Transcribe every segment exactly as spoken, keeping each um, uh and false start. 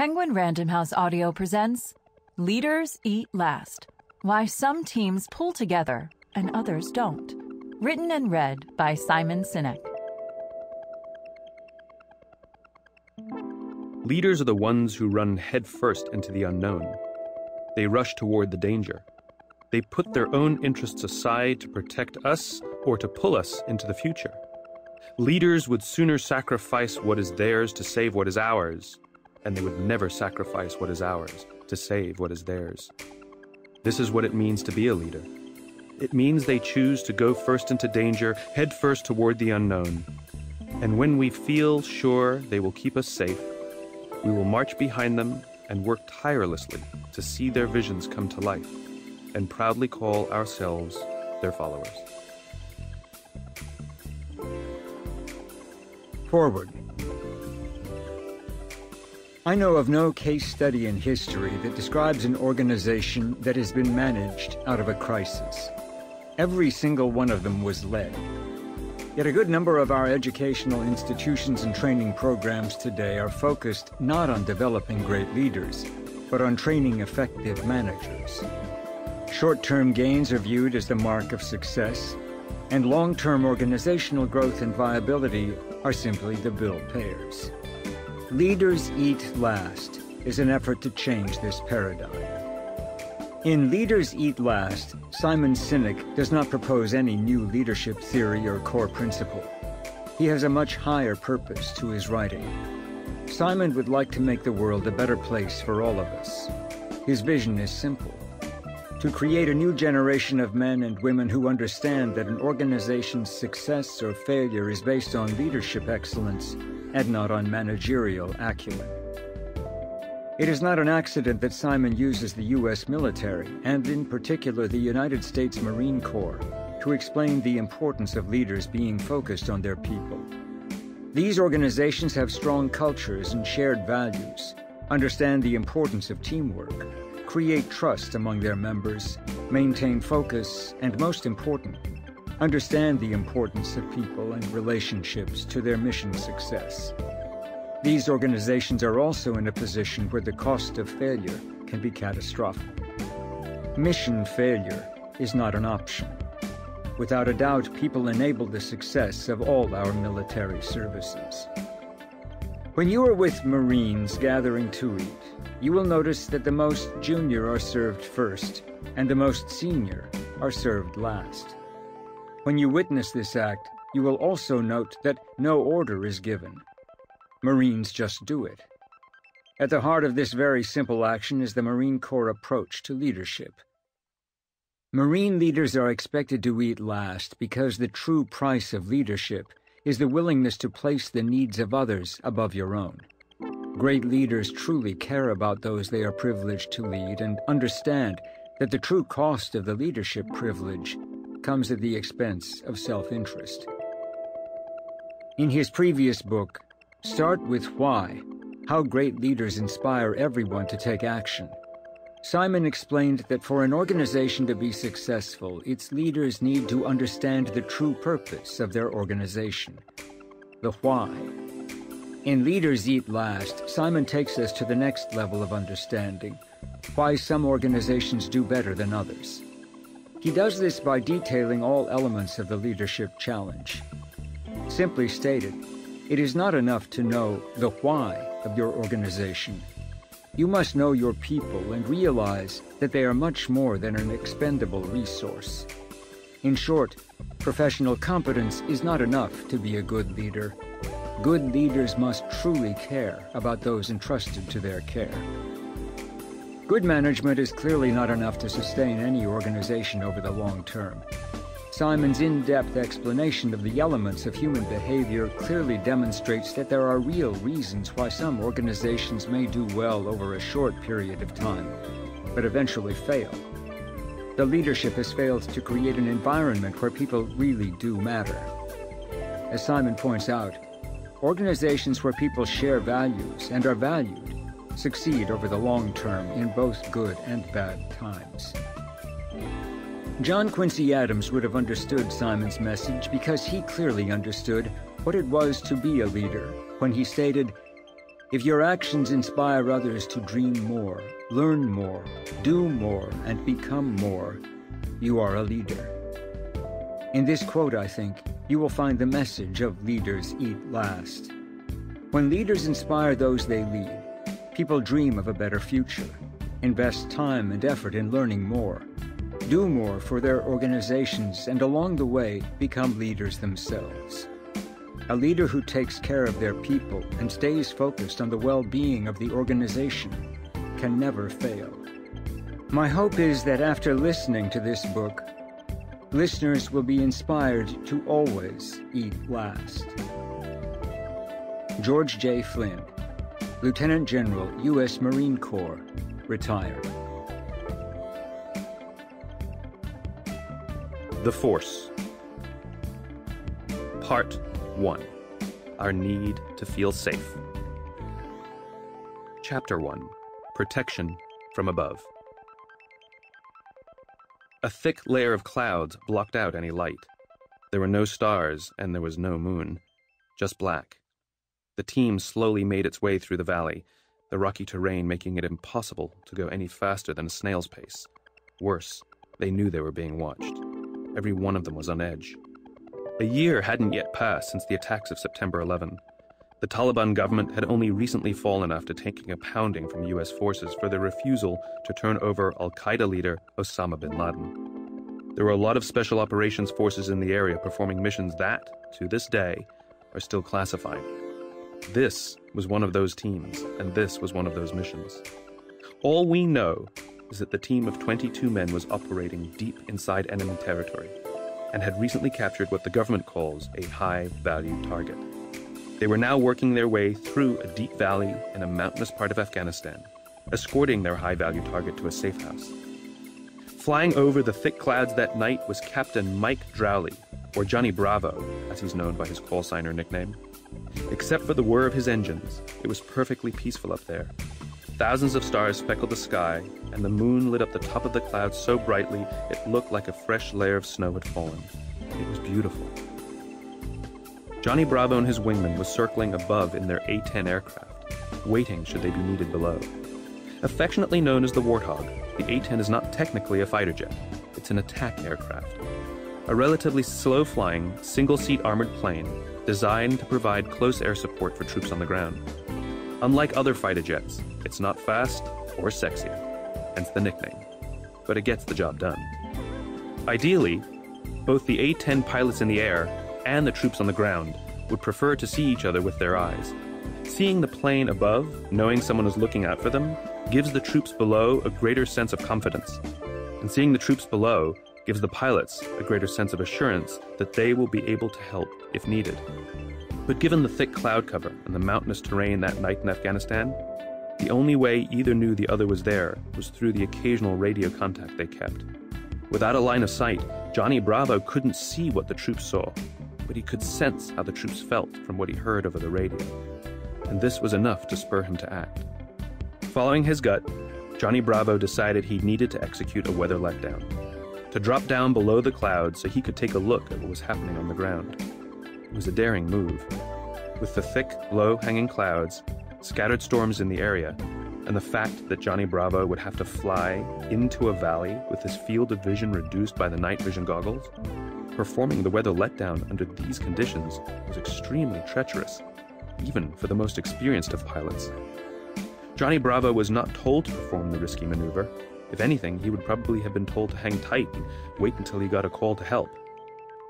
Penguin Random House Audio presents Leaders Eat Last, Why Some Teams Pull Together and Others Don't, written and read by Simon Sinek. Leaders are the ones who run headfirst into the unknown. They rush toward the danger. They put their own interests aside to protect us or to pull us into the future. Leaders would sooner sacrifice what is theirs to save what is ours, and they would never sacrifice what is ours to save what is theirs. This is what it means to be a leader. It means they choose to go first into danger, head first toward the unknown. And when we feel sure they will keep us safe, we will march behind them and work tirelessly to see their visions come to life and proudly call ourselves their followers. Forward. I know of no case study in history that describes an organization that has been managed out of a crisis. Every single one of them was led. Yet a good number of our educational institutions and training programs today are focused not on developing great leaders, but on training effective managers. Short-term gains are viewed as the mark of success, and long-term organizational growth and viability are simply the bill payers. Leaders Eat Last is an effort to change this paradigm. In Leaders Eat Last, Simon Sinek does not propose any new leadership theory or core principle. He has a much higher purpose to his writing. Simon would like to make the world a better place for all of us. His vision is simple: to create a new generation of men and women who understand that an organization's success or failure is based on leadership excellence and not on managerial acumen. It is not an accident that Simon uses the U S military, and in particular the United States Marine Corps, to explain the importance of leaders being focused on their people. These organizations have strong cultures and shared values, understand the importance of teamwork, create trust among their members, maintain focus, and most important, understand the importance of people and relationships to their mission success. These organizations are also in a position where the cost of failure can be catastrophic. Mission failure is not an option. Without a doubt, people enable the success of all our military services. When you are with Marines gathering to eat, you will notice that the most junior are served first, and the most senior are served last. When you witness this act, you will also note that no order is given. Marines just do it. At the heart of this very simple action is the Marine Corps approach to leadership. Marine leaders are expected to eat last because the true price of leadership is the willingness to place the needs of others above your own. Great leaders truly care about those they are privileged to lead and understand that the true cost of the leadership privilege comes at the expense of self-interest. In his previous book, Start with Why, How Great Leaders Inspire Everyone to Take Action, Simon explained that for an organization to be successful, its leaders need to understand the true purpose of their organization, the why. In Leaders Eat Last, Simon takes us to the next level of understanding, why some organizations do better than others. He does this by detailing all elements of the leadership challenge. Simply stated, it is not enough to know the why of your organization. You must know your people and realize that they are much more than an expendable resource. In short, professional competence is not enough to be a good leader. Good leaders must truly care about those entrusted to their care. Good management is clearly not enough to sustain any organization over the long term. Simon's in-depth explanation of the elements of human behavior clearly demonstrates that there are real reasons why some organizations may do well over a short period of time, but eventually fail. The leadership has failed to create an environment where people really do matter. As Simon points out, organizations where people share values and are valued succeed over the long term in both good and bad times. John Quincy Adams would have understood Simon's message because he clearly understood what it was to be a leader when he stated, If your actions inspire others to dream more, learn more, do more, and become more, you are a leader. In this quote, I think, you will find the message of Leaders Eat Last. When leaders inspire those they lead, people dream of a better future, invest time and effort in learning more, do more for their organizations, and along the way, become leaders themselves. A leader who takes care of their people and stays focused on the well-being of the organization can never fail. My hope is that after listening to this book, listeners will be inspired to always eat last. George J. Flynn, Lieutenant General, U S Marine Corps, retired. The Force. Part one. Our need to feel safe. Chapter one. Protection from above. A thick layer of clouds blocked out any light. There were no stars and there was no moon, just black. The team slowly made its way through the valley, the rocky terrain making it impossible to go any faster than a snail's pace. Worse, they knew they were being watched. Every one of them was on edge. A year hadn't yet passed since the attacks of September eleventh. The Taliban government had only recently fallen after taking a pounding from U S forces for their refusal to turn over Al-Qaeda leader Osama bin Laden. There were a lot of special operations forces in the area performing missions that, to this day, are still classified. This was one of those teams, and this was one of those missions. All we know is that the team of twenty-two men was operating deep inside enemy territory and had recently captured what the government calls a high-value target. They were now working their way through a deep valley in a mountainous part of Afghanistan, escorting their high-value target to a safe house. Flying over the thick clouds that night was Captain Mike Drowley, or Johnny Bravo, as he's known by his call sign or nickname. Except for the whir of his engines, it was perfectly peaceful up there. Thousands of stars speckled the sky, and the moon lit up the top of the clouds so brightly it looked like a fresh layer of snow had fallen. It was beautiful. Johnny Bravo and his wingman were circling above in their A ten aircraft, waiting should they be needed below. Affectionately known as the Warthog, the A ten is not technically a fighter jet. It's an attack aircraft. A relatively slow-flying, single-seat armored plane designed to provide close air support for troops on the ground. Unlike other fighter jets, it's not fast or sexy, hence the nickname, but it gets the job done. Ideally, both the A ten pilots in the air and the troops on the ground would prefer to see each other with their eyes. Seeing the plane above, knowing someone is looking out for them, gives the troops below a greater sense of confidence, and seeing the troops below gives the pilots a greater sense of assurance that they will be able to help if needed. But given the thick cloud cover and the mountainous terrain that night in Afghanistan, the only way either knew the other was there was through the occasional radio contact they kept. Without a line of sight, Johnny Bravo couldn't see what the troops saw, but he could sense how the troops felt from what he heard over the radio. And this was enough to spur him to act. Following his gut, Johnny Bravo decided he needed to execute a weather letdown, to drop down below the clouds so he could take a look at what was happening on the ground. It was a daring move. With the thick, low-hanging clouds, scattered storms in the area, and the fact that Johnny Bravo would have to fly into a valley with his field of vision reduced by the night vision goggles, performing the weather letdown under these conditions was extremely treacherous, even for the most experienced of pilots. Johnny Bravo was not told to perform the risky maneuver. If anything, he would probably have been told to hang tight and wait until he got a call to help.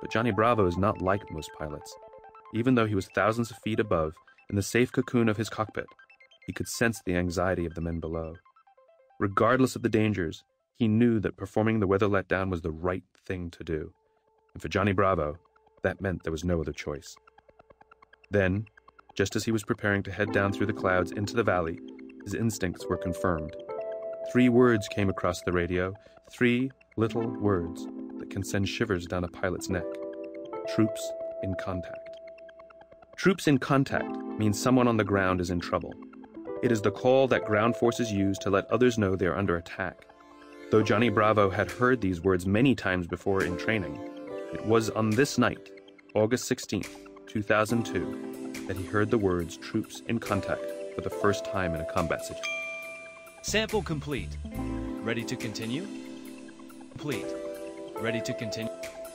But Johnny Bravo is not like most pilots. Even though he was thousands of feet above, in the safe cocoon of his cockpit, he could sense the anxiety of the men below. Regardless of the dangers, he knew that performing the weather letdown was the right thing to do. And for Johnny Bravo, that meant there was no other choice. Then, just as he was preparing to head down through the clouds into the valley, his instincts were confirmed. Three words came across the radio, three little words that can send shivers down a pilot's neck. Troops in contact. Troops in contact means someone on the ground is in trouble. It is the call that ground forces use to let others know they are under attack. Though Johnny Bravo had heard these words many times before in training, it was on this night, August sixteenth, two thousand two, that he heard the words troops in contact for the first time in a combat situation. Sample complete. Ready to continue? Complete. Ready to continue?